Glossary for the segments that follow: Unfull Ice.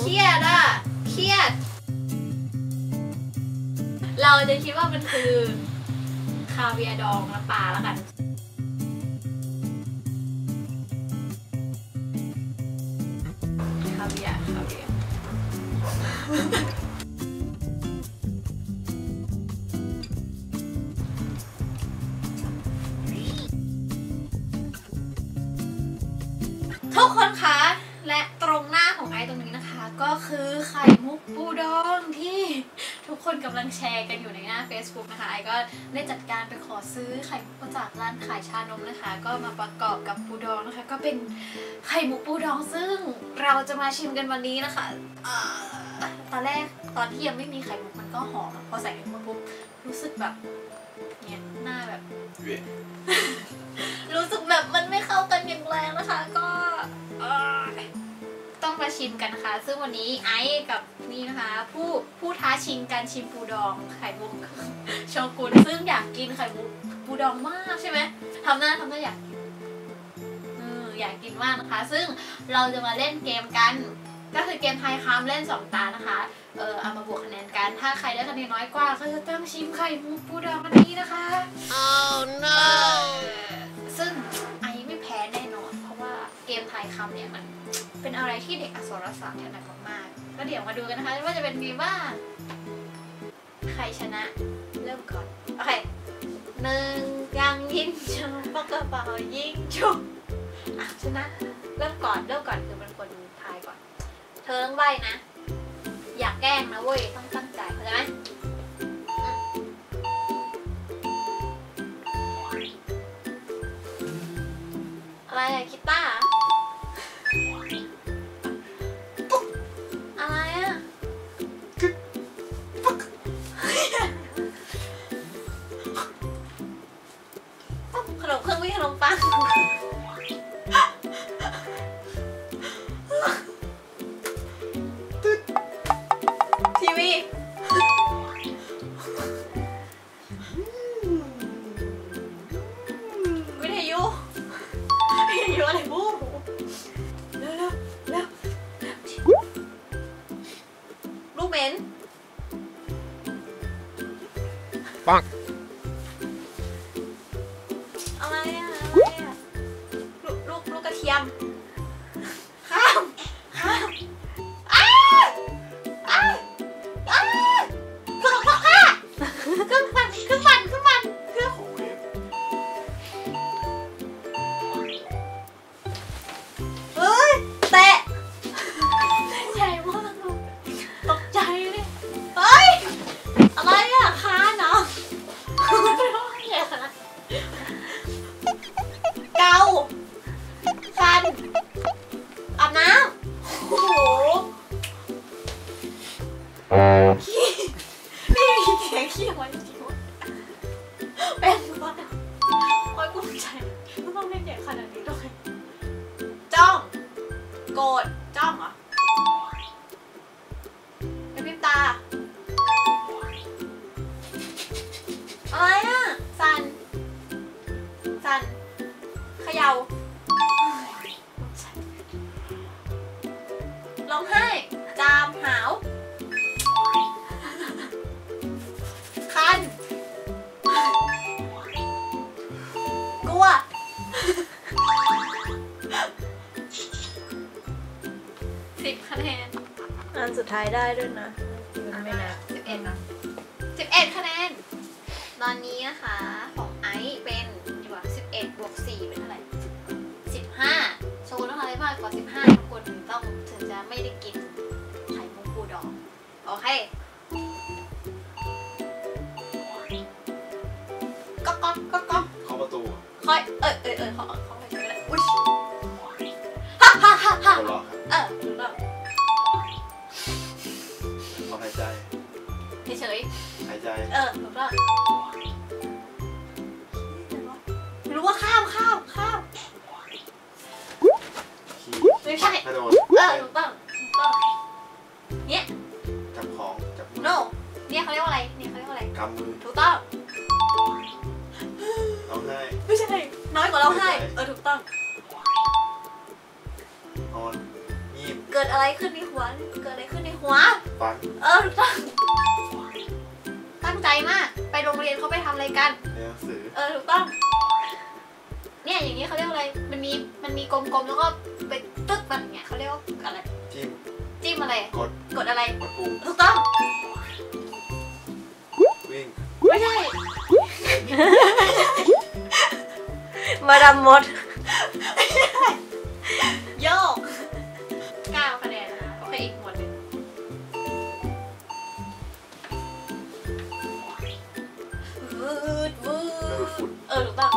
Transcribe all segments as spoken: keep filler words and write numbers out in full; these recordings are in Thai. เครียดอ่ะเครียดเราจะคิดว่ามันคือคาเวียร์ดองน้ำปลาแล้วกันคาเวียร์คาเวียร์ทุกคนคะและตรงหน้าของไอตรงนี้นะคะก็คือไข่มุกปูดองที่ทุกคนกำลังแชร์กันอยู่ในหน้า Facebook นะคะไอก็ได้จัดการไปขอซื้อไข่มุกจากร้านขายชานมนะคะก็มาประกอบกับปูดองนะคะก็เป็นไข่มุกปูดองซึ่งเราจะมาชิมกันวันนี้นะคะตอนแรกตอนที่ยังไม่มีไข่มุกมันก็หอมพอใส่ไข่มุกปุ๊บรู้สึกแบบเนี่ยหน้าแบบ รู้สึกแบบมันไม่เข้ากันอย่างแรงนะคะก็ต้องมาชิมกันนะคะซึ่งวันนี้ไอซ์กับนี่นะคะผู้ผู้ท้าชิงการชิมปูดองไข่มุกโชกุนซึ่งอยากกินไข่มุกปูดองมากใช่ไหมทำหน้าทำหน้าอยากกินอืออยากกินมากนะคะซึ่งเราจะมาเล่นเกมกันก็คือเกมทายคำเล่นสองตานะคะเออเอามาบวกคะแนนกันถ้าใครได้คะแนนน้อยกว่าก็จะต้องชิมไข่มุกปูดองวันนี้นะคะ oh no ซึ่งไอซ์ไม่แพ้แน่นอนเพราะว่าเกมทายคำเนี่ยมันเป็นอะไรที่เด็กอักษรศาสตร์ถนัดมากๆก็เดี๋ยวมาดูกันนะคะว่าจะเป็นไงบ้างใครชนะเริ่มก่อนโอเคหนึ่งยังยิ่งชุบปากกระเป๋ายิ่งชุบอ่ะชนะเริ่มก่อนเริ่มก่อนคือมันคนทายก่อนเธอต้องใบนะอยากแกล้งนะเว้ยต้องตั้งใจเข้าใจไหมอะไรอะกีตาร์ปังอะไรอะอะไรอะลูกลูกลูกกระเทียมข้ามข้ามอ้าวอ้าวอ้าวกระโดดข้าเครื่องปั่นเครื่องปั่นเครื่องปั่นเครื่องเฮ้ยเตะใหญ่มากลูกตกใจเลยเฮ้ยอะไรอะคะเกาคันอาบน้ำโอ้โหขี้นี่มีแขกขี้ไว้จริงวะแป้งบ้าคอยกุ้งใจไม่ต้องเล่นใหญ่ขนาดนี้ด้วยจ้องโกรธจ้องเหรอไอ้พิมตาอะไรอะสันสันเขย่าร้องไห้จามหาวคันกลัวสิบคะแนนอันสุดท้ายได้ด้วยนะมันไม่นะสิบเอ็ดนะสิบเอ็ดคะแนนตอนนี้นะคะของไอซ์เป็นดีกว่าสิบเอ็ดบวกสี่เป็นเท่าไหร่สิบห้าโชว์นะคะได้มากกว่าสิบห้าทุกคนถึงต้องถึงจะไม่ได้กินไข่มุกปูดองโอเคก๊อกก๊อกก๊อกก๊อกขอประตูคอยเออเออเออขอขอไปช่วยเลยอุ๊ยฮ่าฮ่าฮ่าฮ่าเออถูกต้องขอหายใจเฉยหายใจเออถูกต้องรู้ว่าข้ามข้ามข้ามไม่ใช่เออถูกต้องถูกต้องเนี่ยจับของจับมือโน่เนี่ยเขาเรียกว่าอะไรเนี่ยเขาเรียกว่าอะไรกำมือถูกต้องร้องไห้ไม่ใช่น้อยกว่าร้องไห้เออถูกต้องนอนงีบเกิดอะไรขึ้นในหัวเกิด ฟังเออตั้งใจมากไปโรงเรียนเขาไปทำอะไรกันเรียนหนังสือเออถูกต้องเนี่ยอย่างนี้เขาเรียกอะไรมันมีมันมีกลมๆแล้วก็ไปตึ๊ดมันอย่างเงี้ยเขาเรียกว่าอะไรจิ้มจิ้มอะไรกดกดอะไรกดปุ่มถูกต้องวิ่งไม่ใช่มาดามมดโยกเก้าคะแนนนะคะโอเคอีกหมวดหนึ่งวืดวืดเออถูกต้อง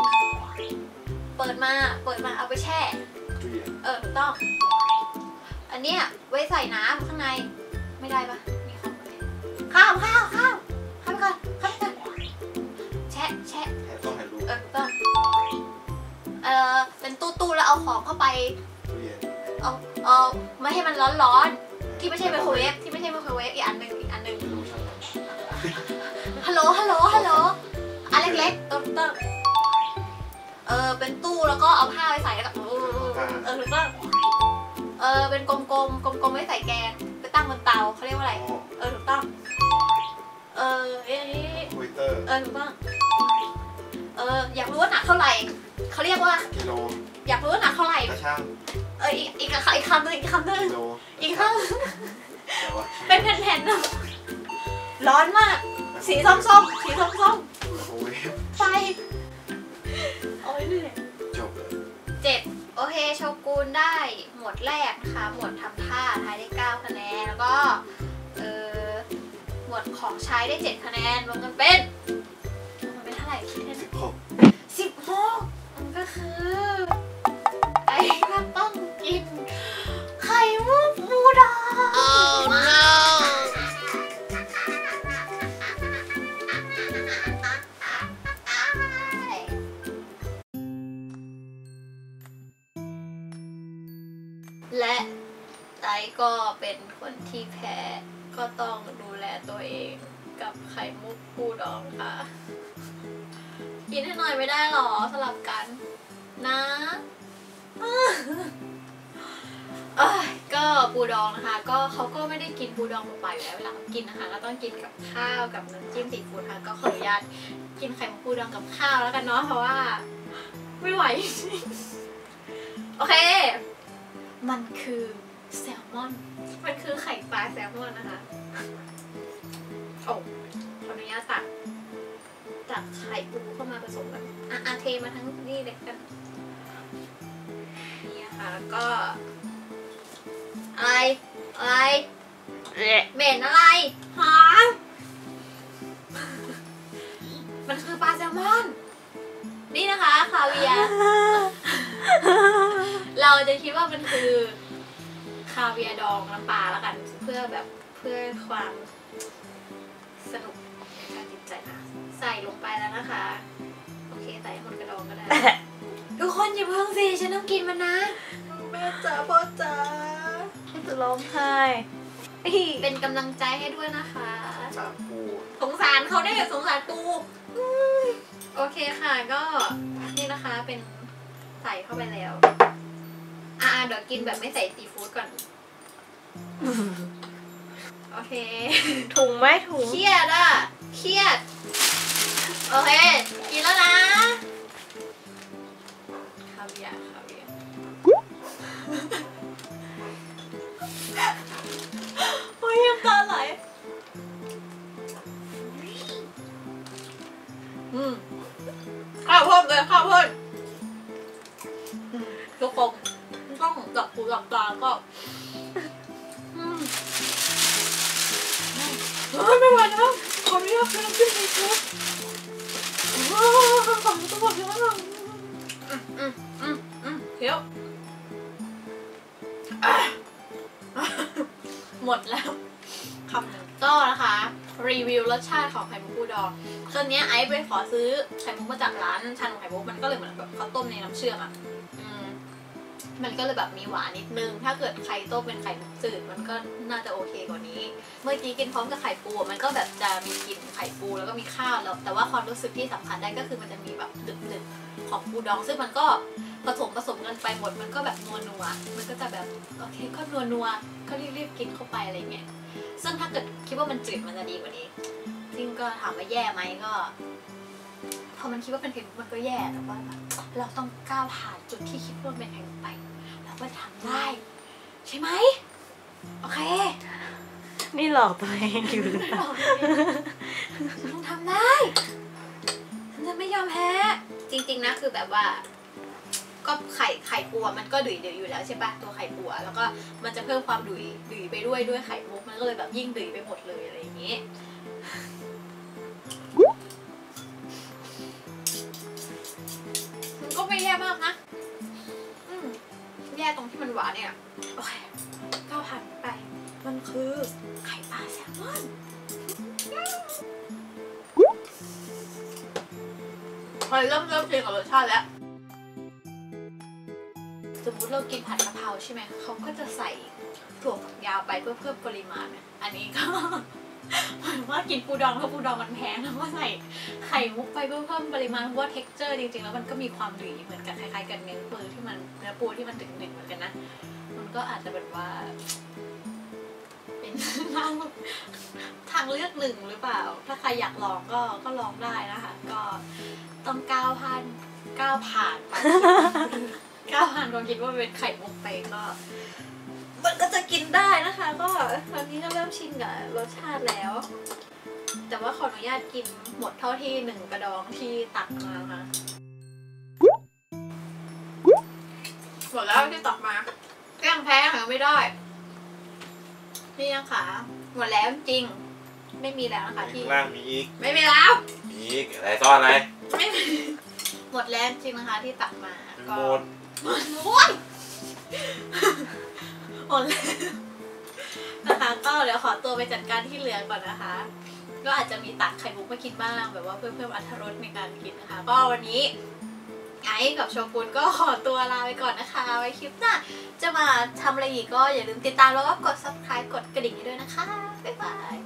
เปิดมาเปิดมาเอาไปแช่เออถูกต้องอันเนี้ยไว้ใส่น้ำข้างในไม่ได้ปะมีคำอะไรข้าวข้าวข้าวข้าวไปก่อนข้าวไปก่อนแช่แช่ต้องให้รู้เออต้องเออเป็นตู้ตู้แล้วเอาของเข้าไปเอาเอาไม่ให้มันร้อนร้อนที่ไม่ใช่ไมโครเวฟที่ไม่ใช่ไมโครเวฟอีกอันหนึ่งอีกอันหนึ่งฮัลโหลฮัลโหลฮัลโหลอันเล็กๆเออต้องเออเป็นตู้แล้วก็เอาผ้าไปใส่แล้วก็เออหรือว่าเออเป็นกลมๆกลมๆไว้ใส่แกงไปตั้งบนเตาเขาเรียกว่าอะไรเออถูกต้องเออเอ๊ะคุยเตอร์เออถูกต้องเอออยากรู้ว่าหนักเท่าไหร่เขาเรียกว่ากิโลอยากรู้ว่าหนักเท่าไหร่กระชั่งเอออีกอีกอีกคำนึงอีกคำนึงอีกคำเป็นแผ่นๆร้อนมากสีส้มๆสีส้มๆไฟโอ้ยนี่จบเลยเจ็ดโอเคโชกุนได้หมวดแรกนะคะหมวดทำท่าท้ายได้เก้าคะแนนแล้วก็เออหมวดของใช้ได้เจ็ดคะแนนรวมกันเป็นมันเป็นเท่าไหร่คิดให้สิบหกสิบหกมันก็คือไอ้เราต้องกินไข่มุกบูดาโอ้ no และไต้ก็เป็นคนที่แพ้ก็ต้องดูแลตัวเองกับไข่มุกปูดองค่ะกินให้หน่อยไม่ได้หรอสลับกันนะก็ปูดองนะคะก็เขาก็ไม่ได้กินปูดองลงไปแล้วเวลากินนะคะก็ต้องกินกับข้าวกับน้ำจิ้มซีฟู้ดค่ะก็ขออนุญาตกินไข่มุกปูดองกับข้าวแล้วกันเนาะเพราะว่าไม่ไหวโอเคมันคือแซลมอนมันคือไข่ปลาแซลมอนนะคะโอ้ขออนุญาตตักตักไข่ปูเข้ามาผสมกันอ่ะเทมาทั้งนี่เลยกันนี่นะคะแล้วก็อะไรอะไรเหม็นอะไรหอมมันคือปลาแซลมอนนี่นะคะคาเวียร์เราจะคิดว่ามันคือคาเวียร์ดองน้ำปลาแล้วกันเพื่อแบบเพื่อความสนุกในการจิตใจนะใส่ลงไปแล้วนะคะโอเคใส่หมดกระดองก็ได้ทุกคนอย่าเพิ่งสิฉันต้องกินมันนะแม่จ๋าพ่อจ๋าให้ตัวร้องไห้เป็นกำลังใจให้ด้วยนะคะสารปูสงสารเขาได้สงสารปูโอเคค่ะก็นี่นะคะเป็นใส่เข้าไปแล้วอ่าเดี๋ยวกินแบบไม่ใส่ซีฟู้ดก่อนโอเคถุงไหมถุงเครียดอ่ะเครียดโอเคกินแล้วนะคาเวียร์คาเวียร์โอ้ยน้ำตาไหลอืมข้าวเพิ่มเลยข้าวเพิ่มทุกคนต้องหลับหูหลับตาก็ไม่ไหวแล้วขออนุญาตกินน้ำจิ้มซีฟู้ดขออนุญาตต้องบอกเยอะมากอืมอืมอืมเดี๋ยวหมดแล้วคำหนึ่งก็นะคะรีวิวรสชาติของไข่มุกปูดองคืนนี้ไอซ์ไปขอซื้อไข่มุกมาจากร้านชานมไข่มุกมันก็เลยเหมือนแบบเขาต้มในน้ำเชื่อมอ่ะมันก็เลยแบบมีหวานนิดนึงถ้าเกิดไข่ต้มเป็นไข่มุกจืดมันก็น่าจะโอเคกว่านี้เมื่อกี้กินพร้อมกับไข่ปูมันก็แบบจะมีกลิ่นไข่ปูแล้วก็มีข้าวแล้วแต่ว่าความรู้สึกที่สัมผัสได้ก็คือมันจะมีแบบดึกๆของปูดองซึ่งมันก็ผสมผสมกันไปหมดมันก็แบบนัวนัวมันก็จะแบบโอเคก็นัวนัวก็รีบๆกินเข้าไปอะไรเงี้ย ซึ่งถ้าเกิดคิดว่ามันจืดมันจะดีกว่านี้ซึ่งก็ถามว่าแย่ไหมก็พอมันคิดว่าเป็นเพลงมันก็แย่แต่ว่าเราต้องก้าวผ่านจุดที่คิดว่าเป็นเพลงไปเราก็ทำได้ใช่ไหมโอเคนี่หลอกตัวเองอยู่หรือเปล่าต้องทำได้ฉันจะไม่ยอมแพ้จริงๆนะคือแบบว่าก็ไข่ไข่ปูมันก็ดุยเดืออยู่แล้วใช่ป่ะตัวไข่ปูแล้วก็มันจะเพิ่มความดุยดุยไปด้วยด้วยไข่มุกมันก็เลยแบบยิ่งดุยไปหมดเลยอะไรอย่างนี้มันก็ไม่แย่มากนะแย่ตรงที่มันหวานเนี่ยโอเคก้าวผ่านไปมันคือไข่ปลาแซลมอนพอเริ่มเริ่มเพียงกับรสชาติแล้วสมมติเรากินผัดกะเพราใช่ไหมเขาก็จะใส่ถั่วฝักยาวไปเพื่อเพิ่มปริมาณอันนี้ก็หมายว่ากินปูดองเพราะปูดองมันแพงแล้วก็ใส่ไข่มุกไปเพื่อเพิ่มปริมาณเพราะว่า texture จริงๆแล้วมันก็มีความดุยเหมือนกันคล้ายๆกันเนื้อปูที่มันเนื้อปูที่มันดึงดึงเหมือนกันนะมันก็อาจจะแบบว่าเป็นทางทางเลือกหนึ่งหรือเปล่าถ้าใครอยากลองก็ก็ลองได้นะคะก็ต้องก้าวผ่านก้าวผ่านก้าวผ่านความคิดว่าเป็นไข่มุกไปก็มันก็จะกินได้นะคะก็ตอนนี้ก็เริ่มชินกับรสชาติแล้วแต่ว่าขออนุญาตกินหมดเท่าที่หนึ่งกระดองที่ตักมาค่ะหมดแล้วที่ตักมาแกล้งแพ้หาไม่ได้นี่นะคะหมดแล้วจริงไม่มีแล้วนะคะที่ล่างมีอีกไม่มีแล้วมีอีกอะไรซ่อนอะไรไม่มีหมดแล้วจริงนะคะที่ตักมาก็หมดหมดล้วนหมดแล้วนะคะก็เดี๋ยวขอตัวไปจัดการที่เหลือก่อนนะคะก็อาจจะมีตักไข่มุกมากินบ้างแบบว่าเพิ่มเพิ่มอรรถรสในการกินนะคะก็วันนี้ไอ้กับโชกุนก็ขอตัวลาไปก่อนนะคะไว้คลิปหน้าจะมาทำอะไรอีกก็อย่าลืมติดตามแล้วก็กด ซับสไครบ์ กดกระดิ่งด้วยนะคะบ๊ายบาย